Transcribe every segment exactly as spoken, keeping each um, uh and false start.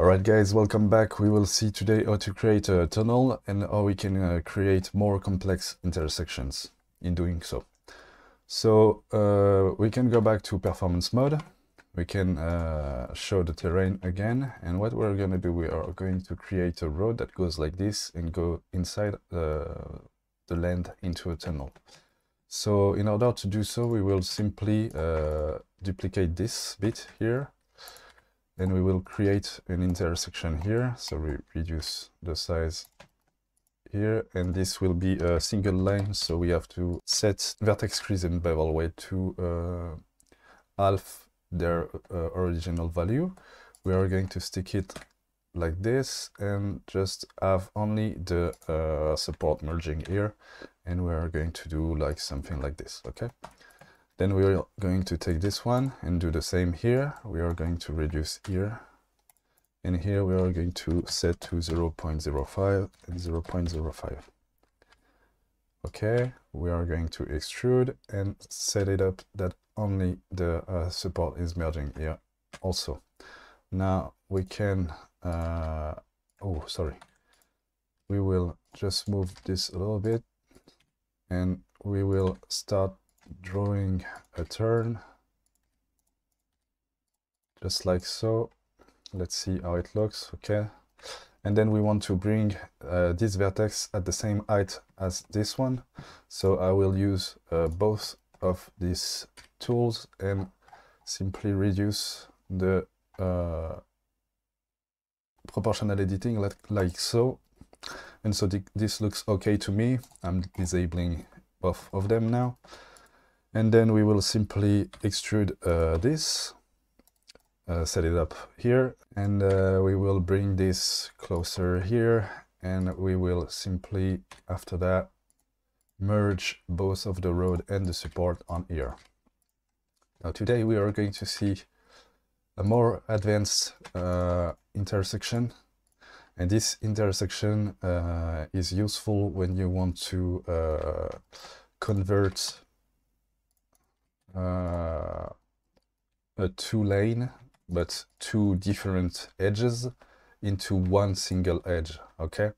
Alright guys, welcome back. We will see today how to create a tunnel and how we can uh, create more complex intersections in doing so. So uh, we can go back to performance mode. We can uh, show the terrain again, and what we're going to do, we are going to create a road that goes like this and go inside uh, the land into a tunnel. So in order to do so, we will simply uh, duplicate this bit here. And we will create an intersection here, so we reduce the size here, and this will be a single line, so we have to set vertex crease and bevel weight to uh, half their uh, original value. We are going to stick it like this and just have only the uh, support merging here, and we are going to do like something like this, okay? Then we are going to take this one and do the same here. We are going to reduce here. And here we are going to set to zero point zero five and zero point zero five. Okay, we are going to extrude and set it up that only the uh, support is merging here also. Now we can, uh, oh, sorry. We will just move this a little bit and we will start drawing a turn just like so. Let's see how it looks. Okay, and then we want to bring uh, this vertex at the same height as this one, so I will use uh, both of these tools and simply reduce the uh, proportional editing like, like so, and so th this looks okay to me. I'm disabling both of them now. And then we will simply extrude uh, this, uh, set it up here, and uh, we will bring this closer here, and we will simply, after that, merge both of the road and the support on here. Now today we are going to see a more advanced uh, intersection, and this intersection uh, is useful when you want to uh, convert Uh, a two lane but two different edges into one single edge. Okay,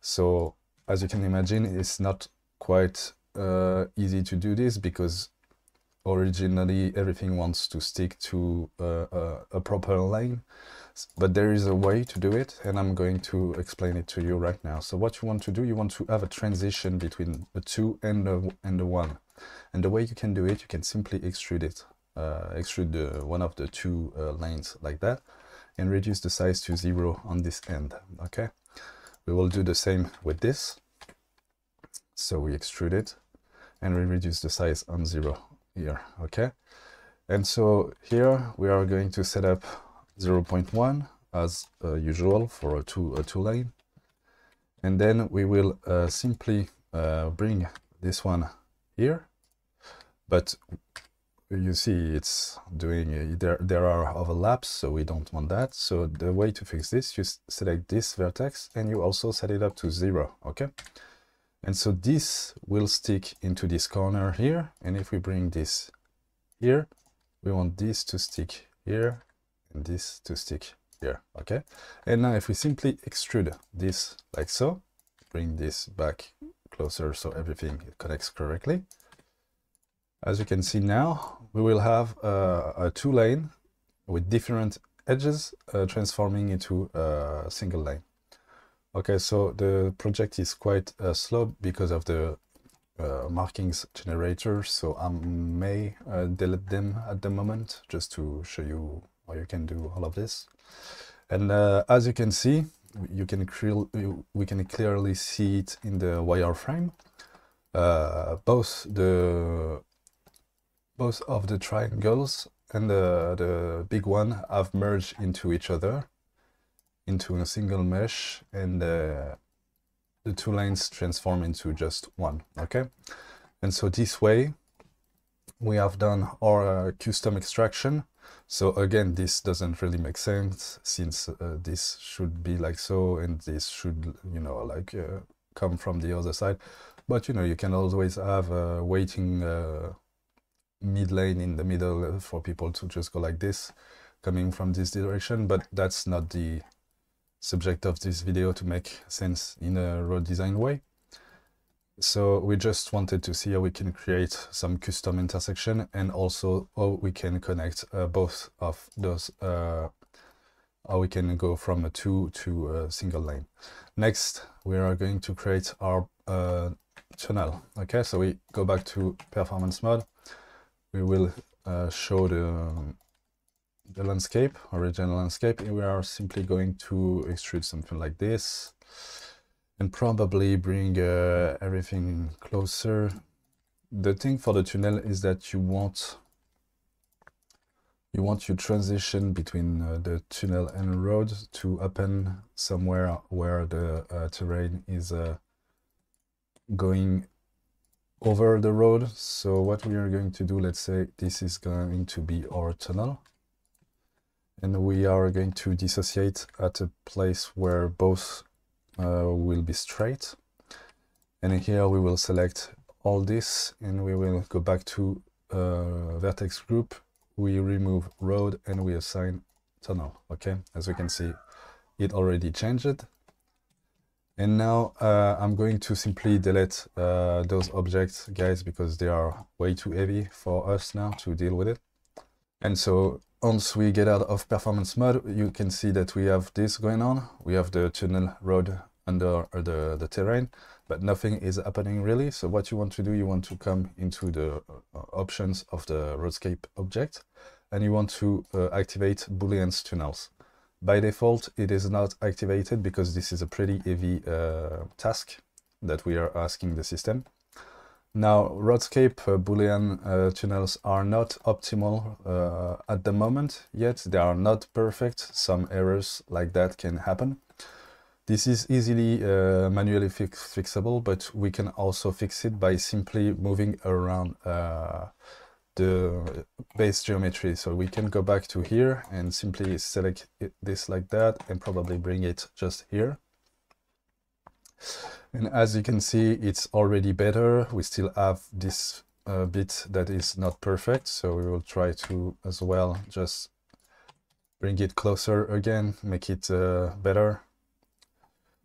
so as you can imagine, it's not quite uh, easy to do this, because originally everything wants to stick to uh, a, a proper line, but there is a way to do it, and I'm going to explain it to you right now. So what you want to do, you want to have a transition between a two and a, and a one. And the way you can do it, you can simply extrude it, uh, extrude the, one of the two uh, lines like that, and reduce the size to zero on this end, okay? We will do the same with this. So we extrude it, and we reduce the size on zero here, okay? And so here we are going to set up zero point one as uh, usual for a two, a two line. And then we will uh, simply uh, bring this one here. But you see, it's doing, there, there are overlaps, so we don't want that. So the way to fix this, you select this vertex and you also set it up to zero, okay? And so this will stick into this corner here. And if we bring this here, we want this to stick here and this to stick here, okay? And now if we simply extrude this like so, bring this back closer so everything connects correctly. As you can see now, we will have uh, a two lane with different edges uh, transforming into a single lane. Okay, so the project is quite uh, slow because of the uh, markings generator, so I may uh, delete them at the moment just to show you how you can do all of this. And uh, as you can see, you can clear, we can clearly see it in the wireframe. Uh, both the Both of the triangles and the, the big one have merged into each other, into a single mesh, and uh, the two lines transform into just one, okay? And so this way, we have done our uh, custom extraction. So again, this doesn't really make sense, since uh, this should be like so, and this should, you know, like uh, come from the other side. But, you know, you can always have a uh, waiting... Uh, mid lane in the middle for people to just go like this, coming from this direction, but that's not the subject of this video to make sense in a road design way. So we just wanted to see how we can create some custom intersection, and also how we can connect uh, both of those, uh, how we can go from a two to a single lane. Next, we are going to create our uh, tunnel. Okay, so we go back to performance mode. We will uh, show the, the landscape, original landscape, and we are simply going to extrude something like this. And probably bring uh, everything closer. The thing for the tunnel is that you want you want your transition between uh, the tunnel and road to happen somewhere where the uh, terrain is uh, going over the road. So what we are going to do, let's say this is going to be our tunnel, and we are going to dissociate at a place where both Uh, will be straight. And here we will select all this, and we will go back to uh, vertex group. We remove road and we assign tunnel. Okay, as we can see, it already changed. And now uh, I'm going to simply delete uh, those objects, guys, because they are way too heavy for us now to deal with it. And so once we get out of performance mode, you can see that we have this going on. We have the tunnel road under the, the terrain, but nothing is happening really. So what you want to do, you want to come into the options of the RoadScape object, and you want to uh, activate Boolean tunnels. By default, it is not activated because this is a pretty heavy uh, task that we are asking the system. Now, RoadScape uh, Boolean uh, tunnels are not optimal uh, at the moment, yet they are not perfect. Some errors like that can happen. This is easily uh, manually fix fixable, but we can also fix it by simply moving around uh, the base geometry. So we can go back to here and simply select it, this like that, and probably bring it just here. And as you can see, it's already better. We still have this uh, bit that is not perfect, so we will try to as well just bring it closer again, make it uh, better.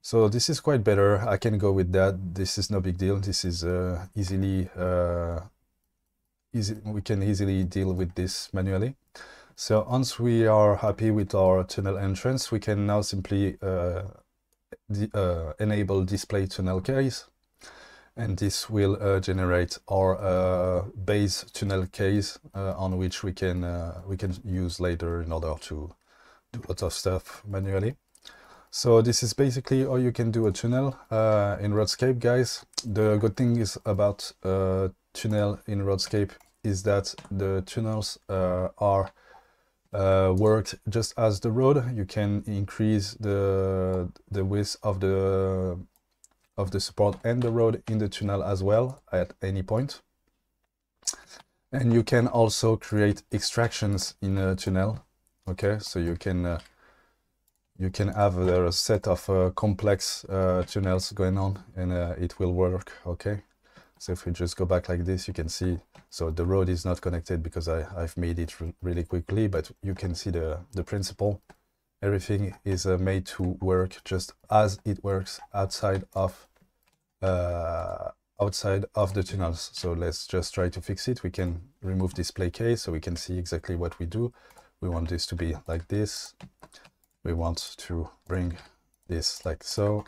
So this is quite better. I can go with that. This is no big deal. This is uh, easily uh, easy. We can easily deal with this manually. So once we are happy with our tunnel entrance, we can now simply uh, The, uh, enable display tunnel case, and this will uh, generate our uh, base tunnel case uh, on which we can uh, we can use later in order to do lots of stuff manually. So this is basically how you can do a tunnel uh, in RoadScape, guys. The good thing is about uh, tunnel in RoadScape is that the tunnels uh, are Uh, worked just as the road. You can increase the the width of the of the support and the road in the tunnel as well at any point. And you can also create extractions in a tunnel. Okay, so you can uh, you can have a set of uh, complex uh, tunnels going on, and uh, it will work. Okay, so if we just go back like this, you can see, so the road is not connected because I, I've made it re really quickly, but you can see the, the principle. Everything is uh, made to work just as it works outside of, uh, outside of the tunnels. So let's just try to fix it. We can remove display case so we can see exactly what we do. We want this to be like this. We want to bring this like so.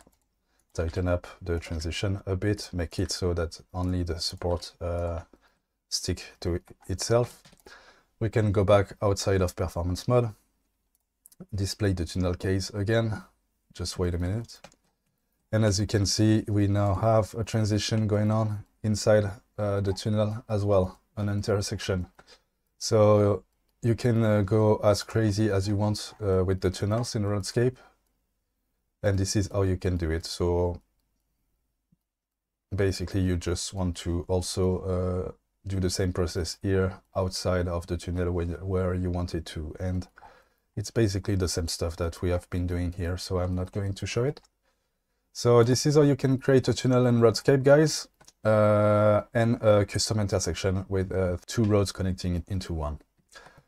Tighten up the transition a bit, make it so that only the support uh, stick to itself. We can go back outside of performance mode, display the tunnel case again, just wait a minute. And as you can see, we now have a transition going on inside uh, the tunnel as well, an intersection. So you can uh, go as crazy as you want uh, with the tunnels in RoadScape. And this is how you can do it. So basically you just want to also uh, do the same process here outside of the tunnel where you want it to. And it's basically the same stuff that we have been doing here, so I'm not going to show it. So this is how you can create a tunnel in RoadScape, guys, uh, and a custom intersection with uh, two roads connecting it into one.